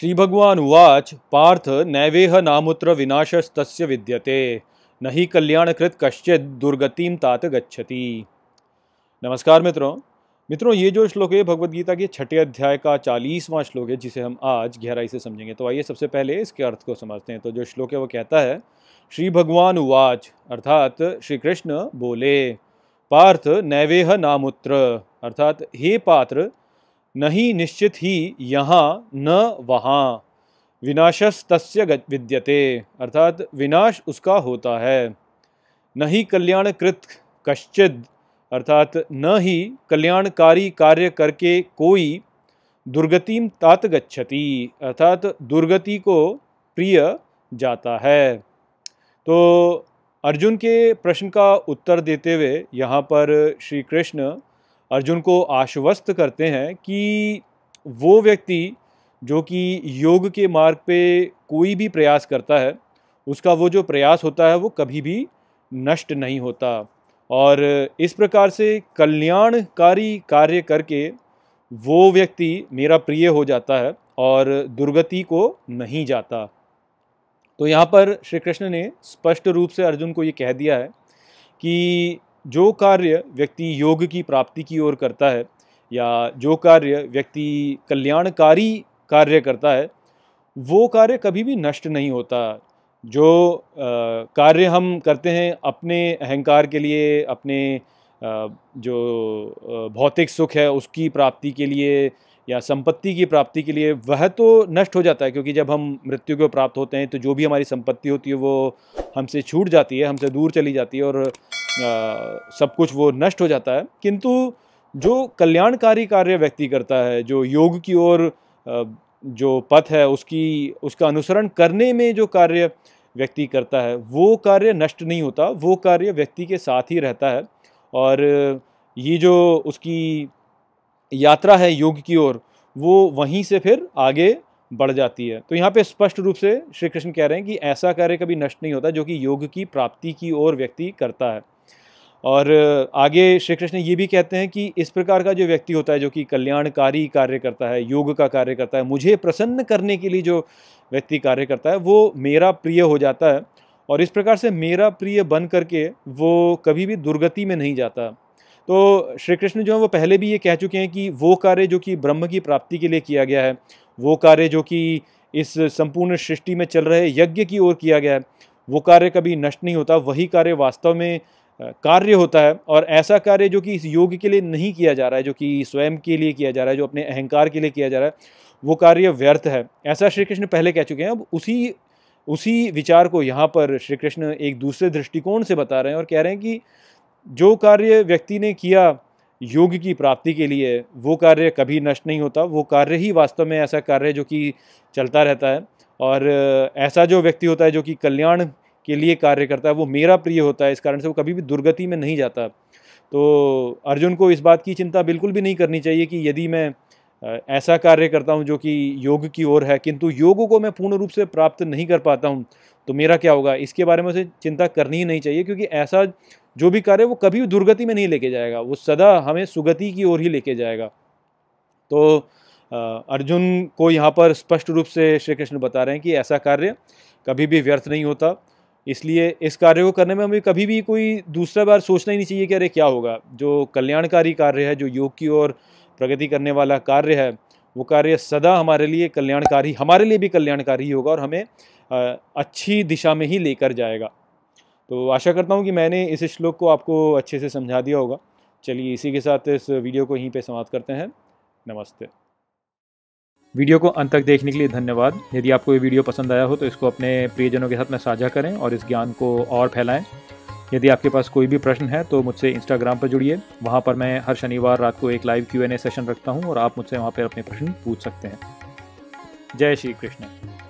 श्री भगवान उवाच पार्थ नैवेह नामुत्र विनाशस्तस्य विद्यते नहि कल्याणकृत कश्चित दुर्गतिम तात गच्छति। नमस्कार मित्रों, ये जो श्लोक है भगवदगीता के 6 अध्याय का 40वां श्लोक है, जिसे हम आज गहराई से समझेंगे। तो आइए सबसे पहले इसके अर्थ को समझते हैं। तो जो श्लोक है वो कहता है श्री भगवान उवाच अर्थात श्री कृष्ण बोले पार्थ नैवेह नामुत्र अर्थात हे पात्र नहीं निश्चित ही यहाँ न वहाँ विनाशस्तस्य विद्यते अर्थात विनाश उसका होता है। नहीं कल्याणकृत कश्चिद अर्थात न ही कल्याणकारी कार्य करके कोई दुर्गतिम तात गच्छति अर्थात दुर्गति को प्रिय जाता है। तो अर्जुन के प्रश्न का उत्तर देते हुए यहाँ पर श्री कृष्ण अर्जुन को आश्वस्त करते हैं कि वो व्यक्ति जो कि योग के मार्ग पे कोई भी प्रयास करता है उसका वो जो प्रयास होता है वो कभी भी नष्ट नहीं होता, और इस प्रकार से कल्याणकारी कार्य करके वो व्यक्ति मेरा प्रिय हो जाता है और दुर्गति को नहीं जाता। तो यहाँ पर श्री कृष्ण ने स्पष्ट रूप से अर्जुन को ये कह दिया है कि जो कार्य व्यक्ति योग की प्राप्ति की ओर करता है या जो कार्य व्यक्ति कल्याणकारी कार्य करता है वो कार्य कभी भी नष्ट नहीं होता। जो कार्य हम करते हैं अपने अहंकार के लिए, अपने जो भौतिक सुख है उसकी प्राप्ति के लिए या संपत्ति की प्राप्ति के लिए, वह तो नष्ट हो जाता है, क्योंकि जब हम मृत्यु को प्राप्त होते हैं तो जो भी हमारी संपत्ति होती है वो हमसे छूट जाती है, हमसे दूर चली जाती है और सब कुछ वो नष्ट हो जाता है। किंतु जो कल्याणकारी कार्य व्यक्ति करता है, जो योग की ओर जो पथ है उसका अनुसरण करने में जो कार्य व्यक्ति करता है वो कार्य नष्ट नहीं होता, वो कार्य व्यक्ति के साथ ही रहता है। और ये जो उसकी यात्रा है योग की ओर वो वहीं से फिर आगे बढ़ जाती है। तो यहाँ पे स्पष्ट रूप से श्री कृष्ण कह रहे हैं कि ऐसा कार्य कभी नष्ट नहीं होता जो कि योग की प्राप्ति की ओर व्यक्ति करता है। और आगे श्री कृष्ण ये भी कहते हैं कि इस प्रकार का जो व्यक्ति होता है जो कि कल्याणकारी कार्य करता है, योग का कार्य करता है, मुझे प्रसन्न करने के लिए जो व्यक्ति कार्य करता है वो मेरा प्रिय हो जाता है, और इस प्रकार से मेरा प्रिय बन करके वो कभी भी दुर्गति में नहीं जाता। तो श्री कृष्ण जो है वो पहले भी ये कह चुके हैं कि वो कार्य जो कि ब्रह्म की प्राप्ति के लिए किया गया है, वो कार्य जो कि इस संपूर्ण सृष्टि में चल रहे यज्ञ की ओर किया गया है, वो कार्य कभी नष्ट नहीं होता, वही कार्य वास्तव में कार्य होता है। और ऐसा कार्य जो कि इस योग के लिए नहीं किया जा रहा है, जो कि स्वयं के लिए किया जा रहा है, जो अपने अहंकार के लिए किया जा रहा है, वो कार्य व्यर्थ है, ऐसा श्री कृष्ण पहले कह चुके हैं। अब उसी विचार को यहाँ पर श्री कृष्ण एक दूसरे दृष्टिकोण से बता रहे हैं और कह रहे हैं कि जो कार्य व्यक्ति ने किया योग की प्राप्ति के लिए वो कार्य कभी नष्ट नहीं होता, वो कार्य ही वास्तव में ऐसा कार्य है जो कि चलता रहता है, और ऐसा जो व्यक्ति होता है जो कि कल्याण के लिए कार्य करता है वो मेरा प्रिय होता है, इस कारण से वो कभी भी दुर्गति में नहीं जाता। तो अर्जुन को इस बात की चिंता बिल्कुल भी नहीं करनी चाहिए कि यदि मैं ऐसा कार्य करता हूँ जो कि योग की ओर है किंतु योग को मैं पूर्ण रूप से प्राप्त नहीं कर पाता हूँ तो मेरा क्या होगा, इसके बारे में उसे चिंता करनी ही नहीं चाहिए, क्योंकि ऐसा जो भी कार्य वो कभी दुर्गति में नहीं लेके जाएगा, वो सदा हमें सुगति की ओर ही लेके जाएगा। तो अर्जुन को यहाँ पर स्पष्ट रूप से श्री कृष्ण बता रहे हैं कि ऐसा कार्य कभी भी व्यर्थ नहीं होता, इसलिए इस कार्य को करने में हमें कभी भी कोई दूसरा बार सोचना ही नहीं चाहिए कि अरे क्या होगा। जो कल्याणकारी कार्य है, जो योग की ओर प्रगति करने वाला कार्य है, वो कार्य सदा हमारे लिए कल्याणकारी, हमारे लिए भी कल्याणकारी होगा और हमें अच्छी दिशा में ही लेकर जाएगा। तो आशा करता हूँ कि मैंने इस श्लोक को आपको अच्छे से समझा दिया होगा। चलिए इसी के साथ इस वीडियो को यहीं पे समाप्त करते हैं। नमस्ते। वीडियो को अंत तक देखने के लिए धन्यवाद। यदि आपको ये वीडियो पसंद आया हो तो इसको अपने प्रियजनों के साथ में साझा करें और इस ज्ञान को और फैलाएं। यदि आपके पास कोई भी प्रश्न है तो मुझसे इंस्टाग्राम पर जुड़िए, वहाँ पर मैं हर शनिवार रात को एक लाइव Q&A सेशन रखता हूँ और आप मुझसे वहाँ पर अपने प्रश्न पूछ सकते हैं। जय श्री कृष्ण।